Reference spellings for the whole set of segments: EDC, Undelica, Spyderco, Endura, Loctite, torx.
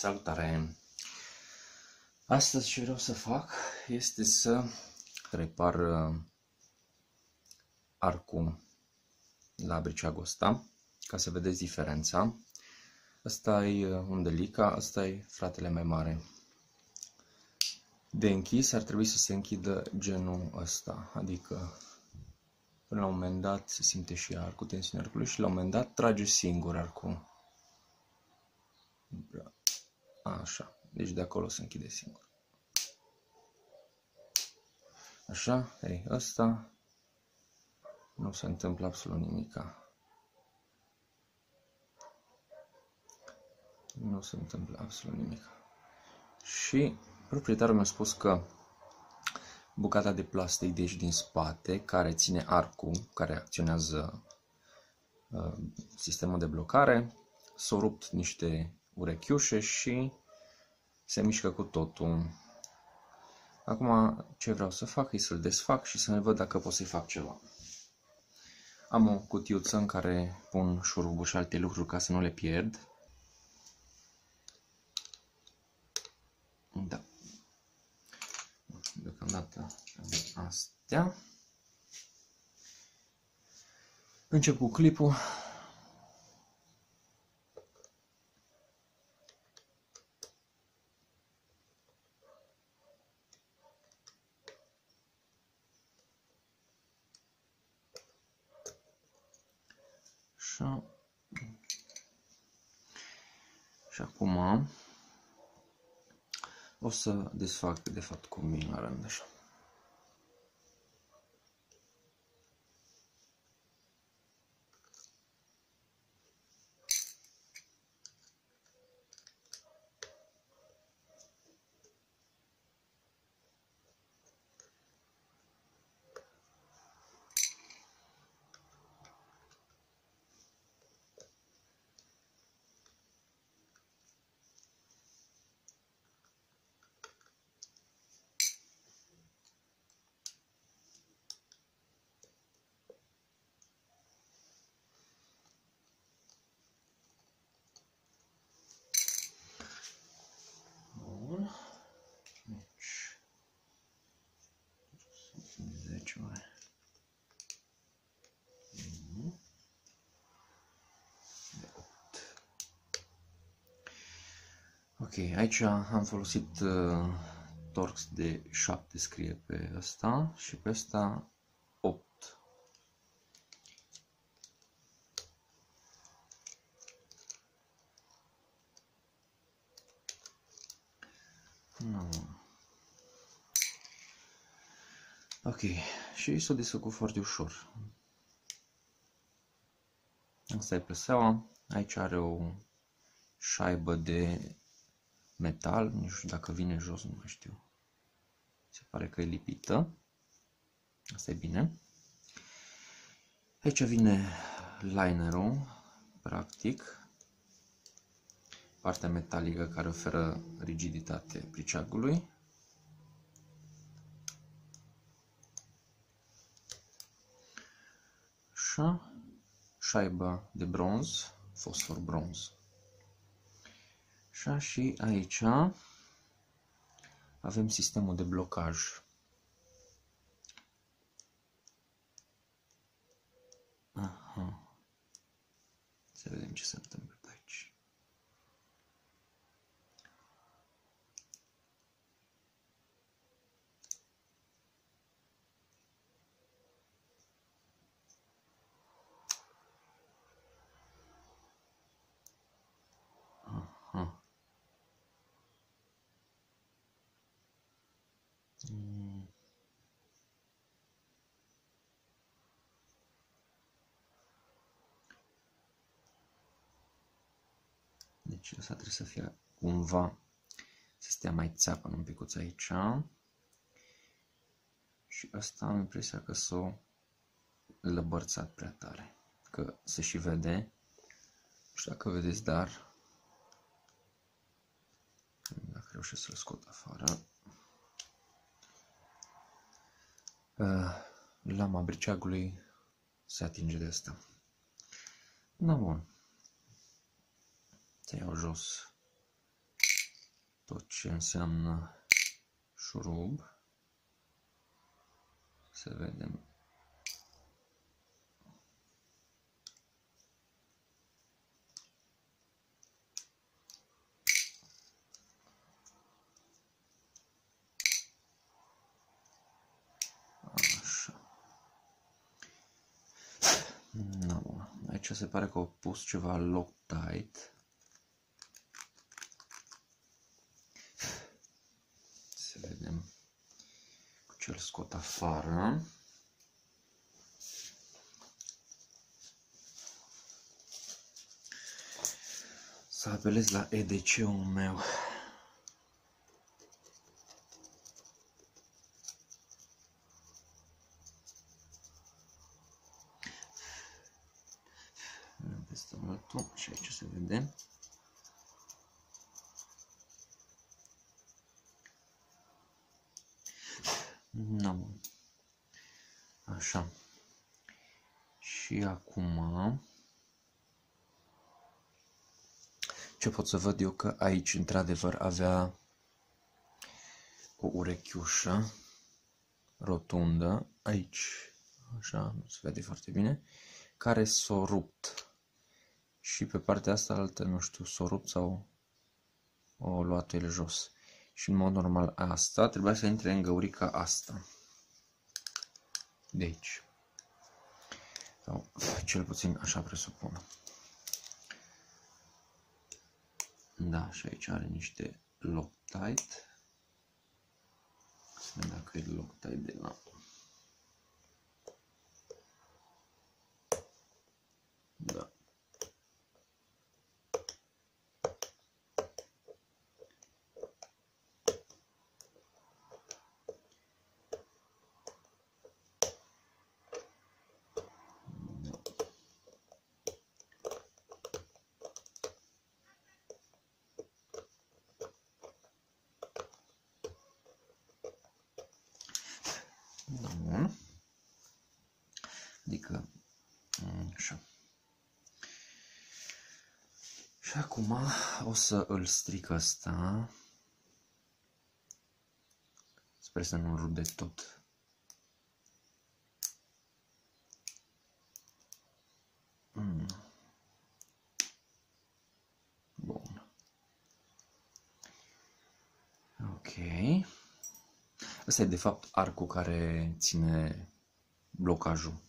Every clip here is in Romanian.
Salutare! Astăzi ce vreau să fac este să repar arcul la briceagul ăsta, ca să vedeți diferența. Asta e Undelica, asta e fratele mai mare. De închis ar trebui să se închidă genul ăsta, adică până la un moment dat se simte și arcul, tensiunea arcului și la un moment dat trage singur arcul. Așa, deci de acolo se închide singur. Așa, ei, ăsta nu se întâmplă absolut nimica. Nu se întâmplă absolut nimic. Și proprietarul mi-a spus că bucata de plastic de aici din spate, care ține arcul, care acționează sistemul de blocare, s-au rupt niște urechiușe și se mișcă cu totul. Acum ce vreau să fac e să-l desfac și să ne văd dacă pot să-i fac ceva. Am o cutiuță în care pun șuruburi și alte lucruri ca să nu le pierd. Da. Deocamdată avem astea. Încep cu clipul. Așa. Și acum o să desfac de fapt cum e la rând așa. Ok, aici am folosit torx de 7, scrie pe ăsta, și pe ăsta 8. No. Ok, și s-a desfăcut foarte ușor. Asta e plăseaua, aici are o șaibă de metal, nu știu dacă vine jos, nu mai știu. Se pare că e lipită. Asta e bine. Aici vine linerul, practic. Partea metalică care oferă rigiditate briceagului. Așa. Șaiba de bronz, fosfor bronz. Așa, și aici avem sistemul de blocaj. Aha. Să vedem ce se întâmplă pe aici. Aha. Deci ăsta trebuie să fie cumva, să stea mai țeapă un picuț aici. Și ăsta am impresia că s-o lăbărțat prea tare, că se și vede. Nu știu dacă vedeți, dar dacă reușesc să-l scot afară. Lama briceagului se atinge de asta. Da, bun. Te iau jos tot ce înseamnă șurub. Să vedem. Aici se pare că au pus ceva Loctite. Să vedem cu ce îl scot afară. Să apelez la EDC-ul meu. Și aici se vede. Nu. Așa. Și acum ce pot să văd eu, că aici într-adevăr avea o urechiușă rotundă aici, așa, nu se vede foarte bine, care s-a rupt. Și pe partea asta altă, nu știu, s-o rupt sau o luat el jos. Și în mod normal asta trebuia să intre în găurica asta. De aici. Sau cel puțin așa presupun. Da, și aici are niște Loctite. Să vedem dacă e Loctite de la... Da. Bun. Adică așa. Și acum o să îl stric ăsta. Sper să nu rup de tot. Bun. Ok. Asta e de fapt arcul care ține blocajul.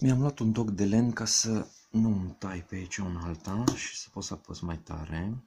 Mi-am luat un toc de lemn ca să nu-mi tai pe aici un alta și să pot să apăs mai tare.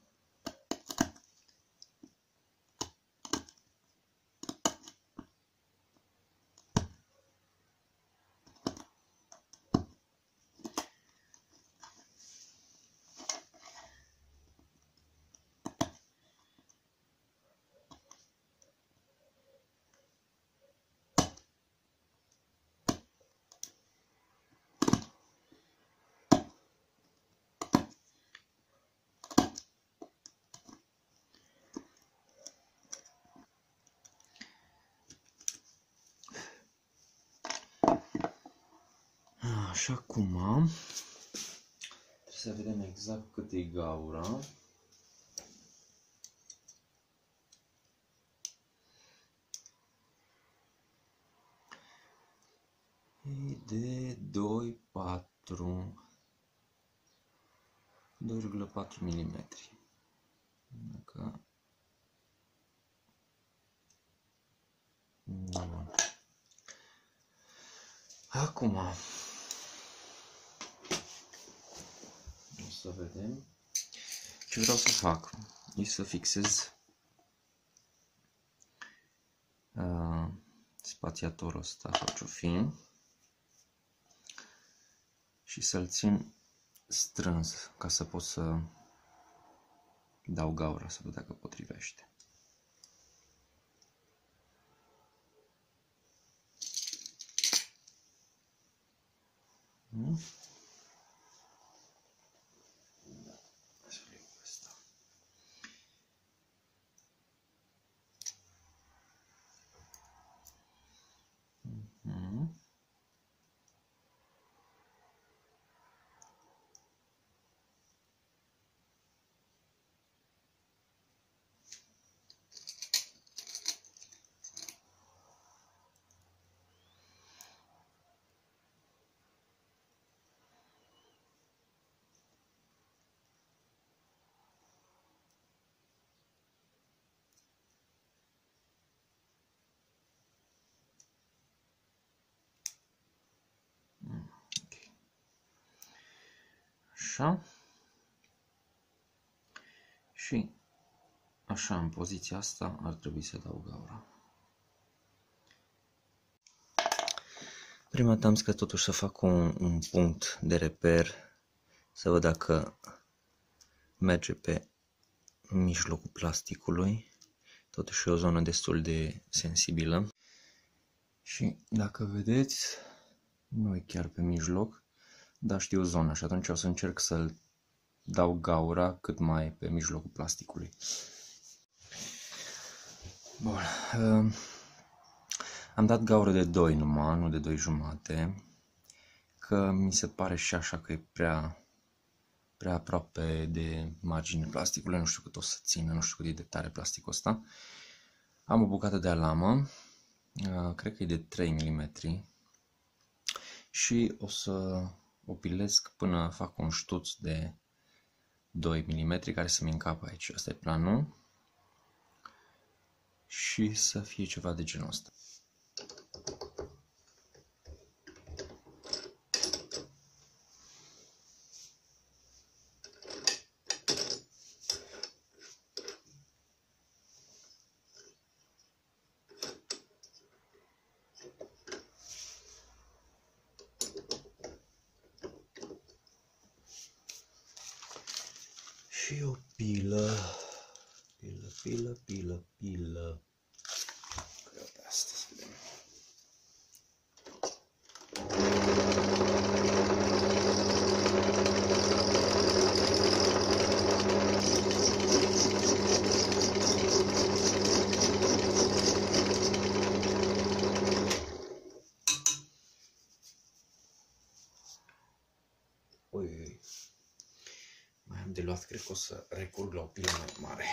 Și acum trebuie să vedem exact cât e gaura. E de 2,4 mm. Dacă... Bun. Acum să vedem ce vreau să fac. E să fixez spațiatorul ăsta sau ce-o fi și să-l țin strâns ca să pot să dau gaura, să văd dacă potrivește. Nu? Așa. Și așa, în poziția asta ar trebui să dau gaura. Prima dată am zis că totuși să fac un punct de reper, să văd dacă merge pe mijlocul plasticului, totuși e o zonă destul de sensibilă. Și dacă vedeți, nu e chiar pe mijloc, dar știu zona și atunci o să încerc să-l dau gaura cât mai pe mijlocul plasticului. Bun. Am dat gaură de 2 numai, nu de 2,5, că mi se pare și așa că e prea aproape de marginea plasticului, nu știu cât o să țină, nu știu cât e de tare plasticul ăsta. Am o bucată de alamă, cred că e de 3 mm și o să o pilesc până fac un ștuț de 2 mm care să-mi încapă aici. Asta e planul. Și să fie ceva de genul ăsta. Și o pilă. Vreau pe asta să vedem. Ui. Mai am de luat, cred că o să recurg la o pilă mai mare.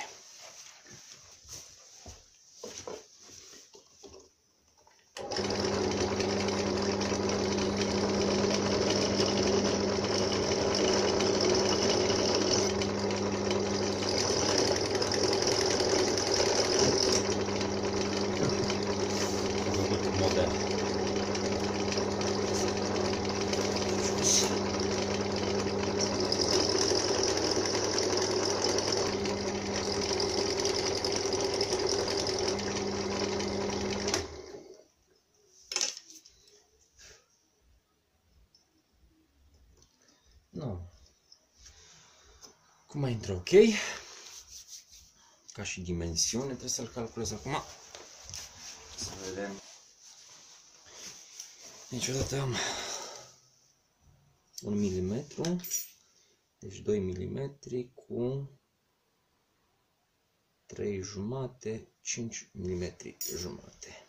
Mai intră ok, ca și dimensiune, trebuie să-l calculez acum, să vedem. Niciodată am 1 mm, deci 2 mm cu 3,5, 5 mm jumate.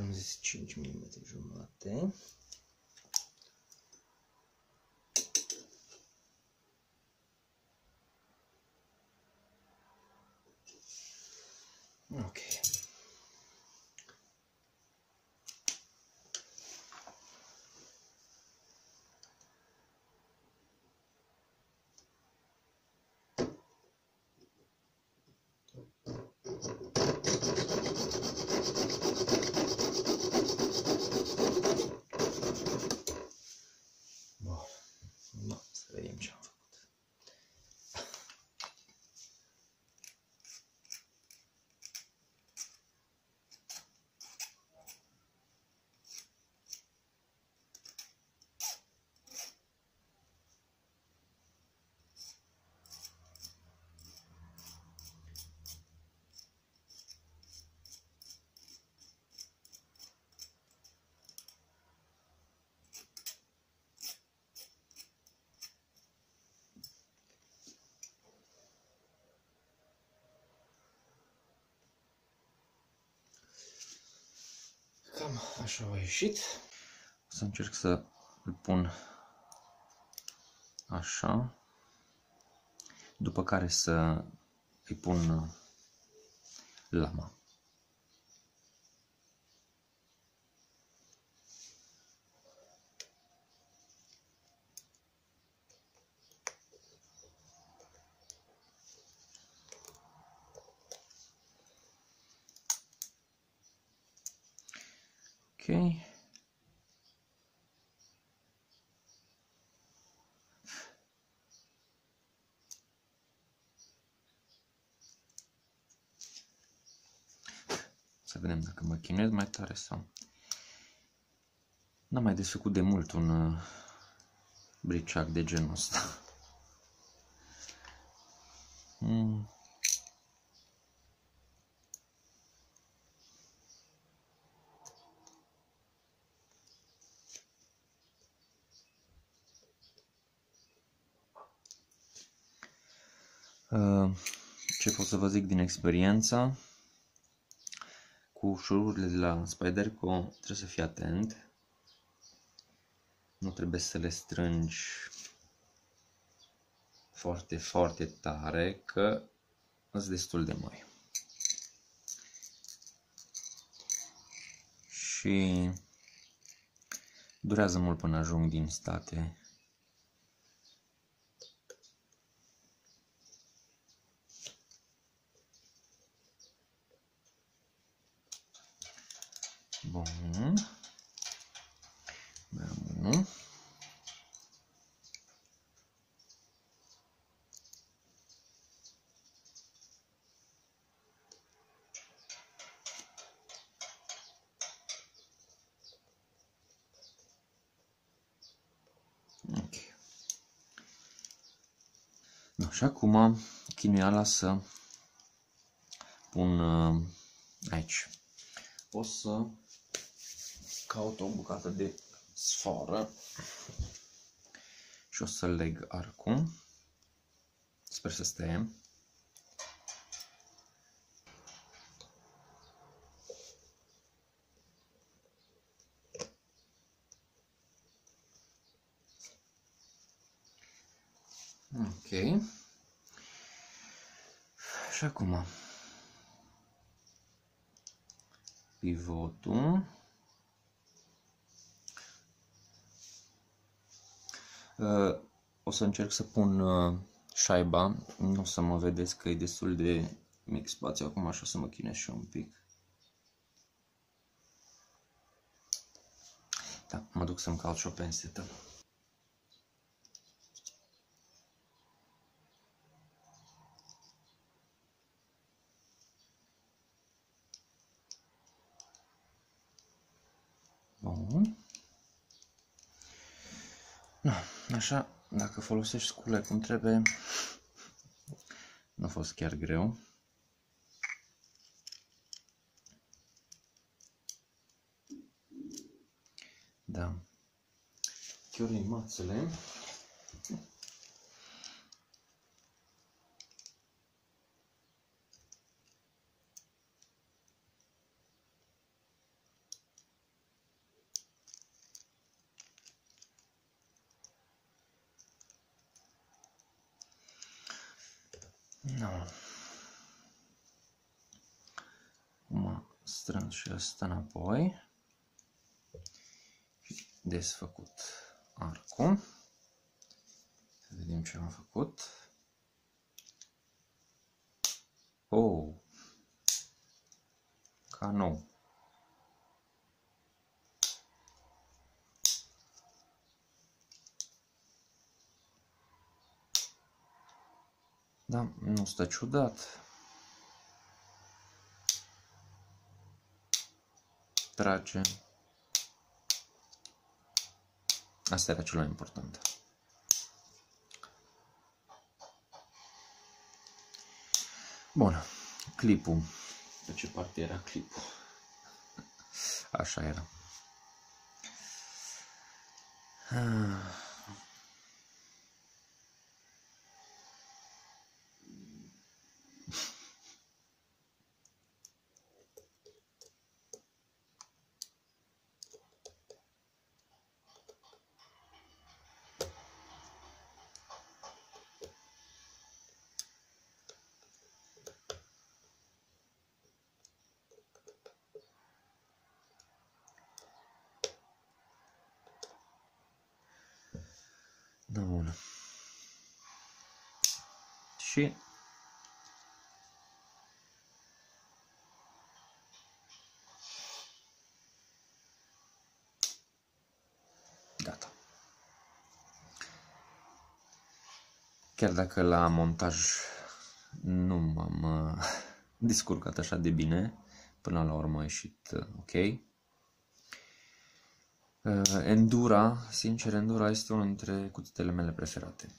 Am zis 5 mm jumate. Ok. Cam așa a ieșit. O să încerc să îl pun așa, după care să îi pun lama. Okay. Să vedem dacă mă chinuiesc mai tare sau... N-am mai desfăcut de mult un briceac de genul ăsta. Ce pot să vă zic din experiența cu șururile de la Spyderco, trebuie să fii atent, nu trebuie să le strângi foarte, foarte tare, că sunt destul de mari. Și durează mult până ajung din state. Bun. Mai am unul. Ok. No, și acum chinuiala să pun aici. O să caut o bucată de sfoară și o să leg arcul. Sper să stea. Ok. Și acum pivotul. O să încerc să pun șaiba, nu o să mă vedeți că e destul de mic spațiu acum, așa o să mă chinez și un pic. Da, mă duc să-mi caut și o pensetă. Bun. No, așa, dacă folosești scule cum trebuie, nu a fost chiar greu. Da. Chiori mațele. Acum strâng și asta înapoi și desfăcut arcul. Să vedem ce am făcut. Oh! Ca nou! Da, nu stă ciudat. Trage. Asta era cel mai important. Bun, clipul. Pe ce parte era clipul? Așa era. și gata. Chiar dacă la montaj nu m-am descurcat așa de bine, până la urmă a ieșit ok. Endura, sincer, Endura este unul dintre cuțitele mele preferate.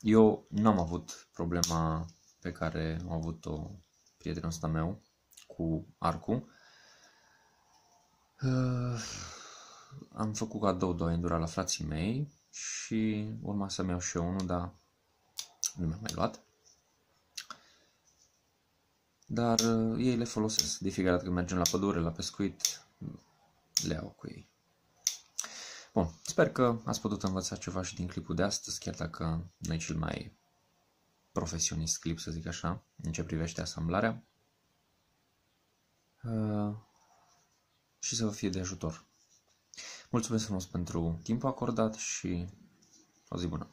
Eu n-am avut problema pe care a avut-o prietenul ăsta meu cu arcul. Am făcut cadou de Endura la frații mei și urma să-mi iau și eu unul, dar nu mi-am mai luat. Dar ei le folosesc de fiecare dată când mergem la pădure, la pescuit, le iau cu ei. Bun, sper că ați putut învăța ceva și din clipul de astăzi, chiar dacă nu e cel mai profesionist clip, să zic așa, în ce privește asamblarea. Și să vă fie de ajutor. Mulțumesc frumos pentru timpul acordat și o zi bună!